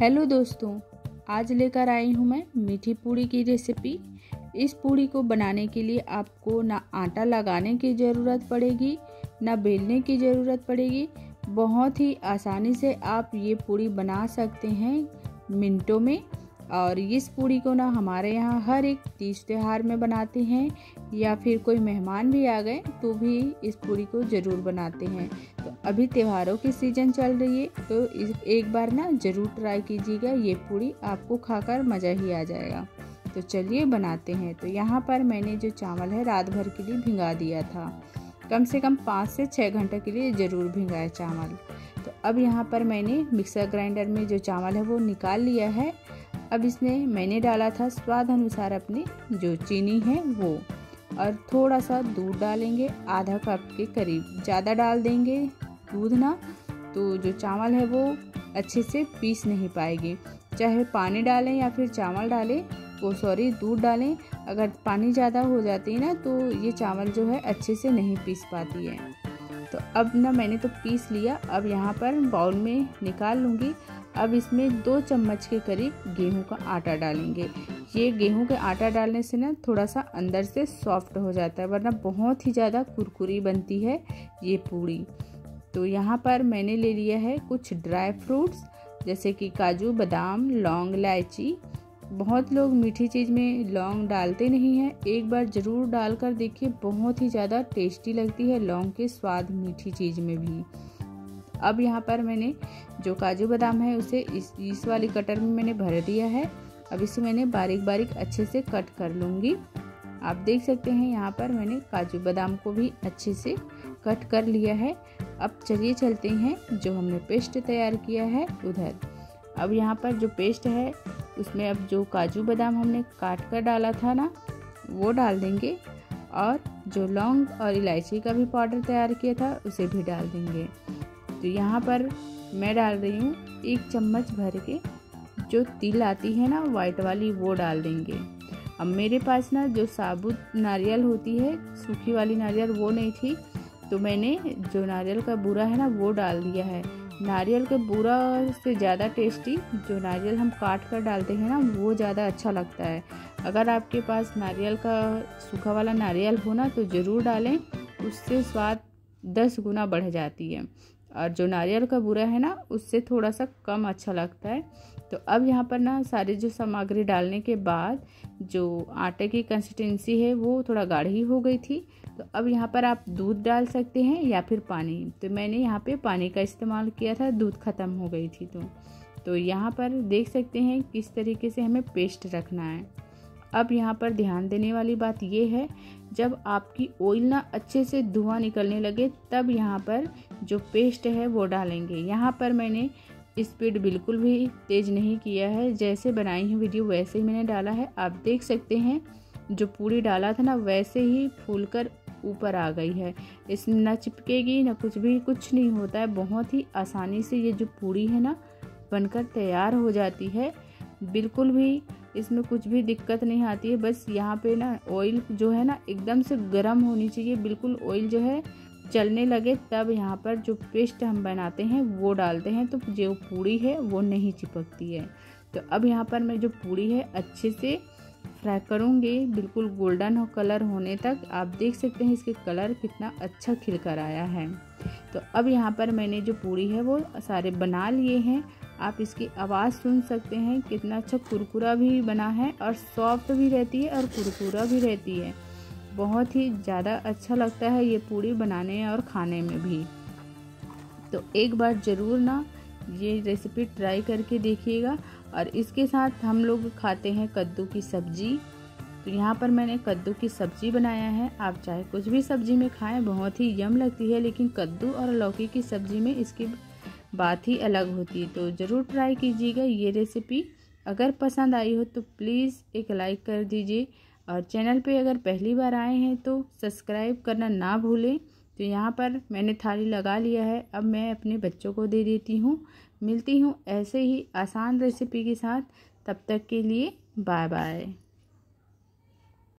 Hello दोस्तों, आज लेकर आई हूँ मैं मीठी पूड़ी की रेसिपी। इस पूड़ी को बनाने के लिए आपको ना आटा लगाने की ज़रूरत पड़ेगी ना बेलने की ज़रूरत पड़ेगी। बहुत ही आसानी से आप ये पूड़ी बना सकते हैं मिनटों में। और इस पूड़ी को ना हमारे यहाँ हर एक तीज त्यौहार में बनाते हैं, या फिर कोई मेहमान भी आ गए तो भी इस पूड़ी को ज़रूर बनाते हैं। तो अभी त्योहारों की सीज़न चल रही है, तो एक बार ना ज़रूर ट्राई कीजिएगा। ये पूड़ी आपको खाकर मज़ा ही आ जाएगा। तो चलिए बनाते हैं। तो यहाँ पर मैंने जो चावल है रात भर के लिए भिंगा दिया था, कम से कम 5 से 6 घंटे के लिए ज़रूर भिंगाए चावल। तो अब यहाँ पर मैंने मिक्सर ग्राइंडर में जो चावल है वो निकाल लिया है। अब इसमें मैंने डाला था स्वाद अनुसार अपनी जो चीनी है वो, और थोड़ा सा दूध डालेंगे, आधा कप के करीब ज़्यादा डाल देंगे दूध ना, तो जो चावल है वो अच्छे से पीस नहीं पाएगी। चाहे पानी डालें या फिर चावल डालें, वो सॉरी दूध डालें। अगर पानी ज़्यादा हो जाती है ना तो ये चावल जो है अच्छे से नहीं पीस पाती है। तो अब ना मैंने तो पीस लिया, अब यहाँ पर बाउल में निकाल लूँगी। अब इसमें 2 चम्मच के करीब गेहूं का आटा डालेंगे। ये गेहूं के आटा डालने से ना थोड़ा सा अंदर से सॉफ्ट हो जाता है, वरना बहुत ही ज़्यादा कुरकुरी बनती है ये पूड़ी। तो यहाँ पर मैंने ले लिया है कुछ ड्राई फ्रूट्स, जैसे कि काजू, बादाम, लौंग, इलायची। बहुत लोग मीठी चीज़ में लौंग डालते नहीं हैं, एक बार ज़रूर डाल कर देखिए, बहुत ही ज़्यादा टेस्टी लगती है लौंग के स्वाद मीठी चीज़ में भी। अब यहाँ पर मैंने जो काजू बादाम है उसे इस वाली कटर में मैंने भर दिया है। अब इसे मैंने बारीक बारीक अच्छे से कट कर लूँगी। आप देख सकते हैं यहाँ पर मैंने काजू बादाम को भी अच्छे से कट कर लिया है। अब चलिए चलते हैं जो हमने पेस्ट तैयार किया है उधर। अब यहाँ पर जो पेस्ट है उसमें अब जो काजू बादाम हमने काट कर डाला था ना वो डाल देंगे, और जो लौंग और इलायची का भी पाउडर तैयार किया था उसे भी डाल देंगे। तो यहाँ पर मैं डाल रही हूँ 1 चम्मच भर के जो तिल आती है ना वाइट वाली, वो डाल देंगे। अब मेरे पास ना जो साबुत नारियल होती है, सूखी वाली नारियल, वो नहीं थी, तो मैंने जो नारियल का बूरा है ना वो डाल दिया है। नारियल के बूरा से ज़्यादा टेस्टी जो नारियल हम काट कर डालते हैं ना वो ज़्यादा अच्छा लगता है। अगर आपके पास नारियल का सूखा वाला नारियल हो ना तो ज़रूर डालें, उससे स्वाद 10 गुना बढ़ जाती है। और जो नारियल का बूरा है ना उससे थोड़ा सा कम अच्छा लगता है। तो अब यहाँ पर ना सारी जो सामग्री डालने के बाद जो आटे की कंसिस्टेंसी है वो थोड़ा गाढ़ी हो गई थी, तो अब यहाँ पर आप दूध डाल सकते हैं या फिर पानी। तो मैंने यहाँ पे पानी का इस्तेमाल किया था, दूध ख़त्म हो गई थी। तो यहाँ पर देख सकते हैं किस तरीके से हमें पेस्ट रखना है। अब यहाँ पर ध्यान देने वाली बात ये है, जब आपकी ऑयल ना अच्छे से धुआं निकलने लगे तब यहाँ पर जो पेस्ट है वो डालेंगे। यहाँ पर मैंने स्पीड बिल्कुल भी तेज़ नहीं किया है, जैसे बनाई हूँ वीडियो वैसे ही मैंने डाला है। आप देख सकते हैं जो पूड़ी डाला था ना वैसे ही फूलकर ऊपर आ गई है। इसमें ना चिपकेगी ना कुछ भी, कुछ नहीं होता है। बहुत ही आसानी से ये जो पूड़ी है ना बनकर तैयार हो जाती है, बिल्कुल भी इसमें कुछ भी दिक्कत नहीं आती है। बस यहाँ पे ना ऑयल जो है ना एकदम से गर्म होनी चाहिए, बिल्कुल ऑयल जो है चलने लगे तब यहाँ पर जो पेस्ट हम बनाते हैं वो डालते हैं, तो जो पूड़ी है वो नहीं चिपकती है। तो अब यहाँ पर मैं जो पूड़ी है अच्छे से फ्राई करूँगी, बिल्कुल गोल्डन कलर होने तक। आप देख सकते हैं इसके कलर कितना अच्छा खिलकर आया है। तो अब यहाँ पर मैंने जो पूड़ी है वो सारे बना लिए हैं। आप इसकी आवाज़ सुन सकते हैं, कितना अच्छा कुरकुरा भी बना है, और सॉफ्ट भी रहती है और कुरकुरा भी रहती है। बहुत ही ज़्यादा अच्छा लगता है ये पूड़ी बनाने और खाने में भी। तो एक बार ज़रूर ना ये रेसिपी ट्राई करके देखिएगा। और इसके साथ हम लोग खाते हैं कद्दू की सब्ज़ी। तो यहाँ पर मैंने कद्दू की सब्ज़ी बनाया है। आप चाहे कुछ भी सब्ज़ी में खाएँ, बहुत ही यम लगती है, लेकिन कद्दू और लौकी की सब्ज़ी में इसकी बात ही अलग होती है। तो ज़रूर ट्राई कीजिएगा ये रेसिपी। अगर पसंद आई हो तो प्लीज़ एक लाइक कर दीजिए, और चैनल पे अगर पहली बार आए हैं तो सब्सक्राइब करना ना भूलें। तो यहाँ पर मैंने थाली लगा लिया है, अब मैं अपने बच्चों को दे देती हूँ। मिलती हूँ ऐसे ही आसान रेसिपी के साथ, तब तक के लिए बाय बाय।